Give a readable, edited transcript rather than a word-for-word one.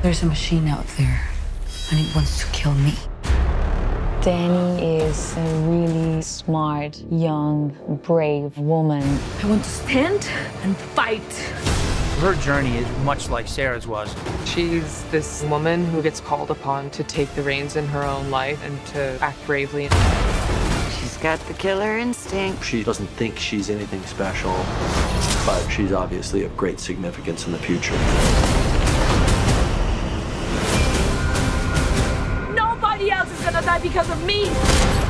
There's a machine out there, and it wants to kill me. Dani is a really smart, young, brave woman. I want to stand and fight. Her journey is much like Sarah's was. She's this woman who gets called upon to take the reins in her own life and to act bravely. She's got the killer instinct. She doesn't think she's anything special, but she's obviously of great significance in the future. Nobody else is gonna die because of me!